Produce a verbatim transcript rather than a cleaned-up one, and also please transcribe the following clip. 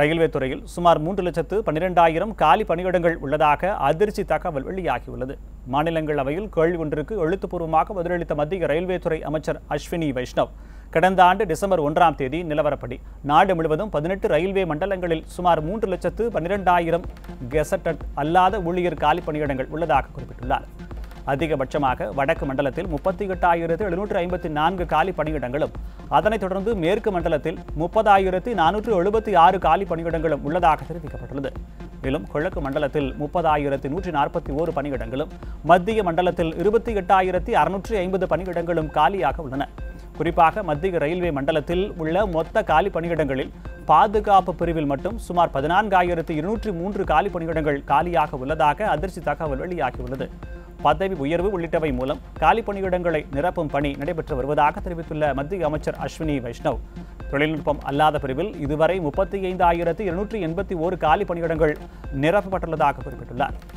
Railway துறையில் சுமார் மூன்று லட்சத்து பன்னிரண்டு ஆயிரம் காலி பணியிடங்கள் உள்ளதாக அதிர்ச்சி தகவல் வெளியாகியுள்ளது. மாநிலங்களவையில் கேள்வி ஒன்றுக்கு எழுத்துப்பூர்வமாக பதிலளித்த மத்திய ரயில்வே துறை அமைச்சர் அஸ்வினி வைஷ்ணவ், கடந்த ஆண்டு டிசம்பர் ஒன்றாம் தேதி நிலவரப்படி நாடு முழுவதும் பதினெட்டு ரயில்வே மண்டலங்களில் சுமார் மூன்று லட்சத்து பன்னிரெண்டு ஆயிரம் கெசட்டட் அல்லாத ஊழியர் காலி பணியிடங்கள் உள்ளதாக குறிப்பிட்டுள்ளார். அதிகபட்சமாக வடக்கு மண்டலத்தில் முப்பத்தி எட்டாயிரத்து எழுநூற்று ஐம்பத்தி நான்கு காலி பணியிடங்களும், அதனைத் தொடர்ந்து மேற்கு மண்டலத்தில் முப்பதாயிரத்து நானூற்று எழுபத்தி ஆறு காலி பணியிடங்களும் உள்ளதாக தெரிவிக்கப்பட்டுள்ளது. மேலும் கிழக்கு மண்டலத்தில் முப்பதாயிரத்து நூற்றி நாற்பத்தி ஓரு பணியிடங்களும், மத்திய மண்டலத்தில் இருபத்தி எட்டாயிரத்தி அறுநூற்றி ஐம்பது பணியிடங்களும் காலியாக உள்ளன. குறிப்பாக மத்திய ரயில்வே மண்டலத்தில் உள்ள மொத்த காலி பணியிடங்களில் பாதுகாப்பு பிரிவில் மட்டும் சுமார் பதினான்காயிரத்து இருநூற்றி மூன்று காலி பணியிடங்கள் காலியாக உள்ளதாக அதிர்ச்சி தகவல் வெளியாகியுள்ளது. பதவி உயர்வு உள்ளிட்டவை மூலம் காலி பணியிடங்களை நிரப்பும் பணி நடைபெற்று வருவதாக தெரிவித்துள்ள மத்திய அமைச்சர் அஸ்வினி வைஷ்ணவ், தொழில்நுட்பம் அல்லாத பிரிவில் இதுவரை முப்பத்தி ஐந்தாயிரத்து இருநூற்றி எண்பத்தி ஓரு காலி பணியிடங்கள் நிரப்பப்பட்டுள்ளதாக குறிப்பிட்டுள்ளார்.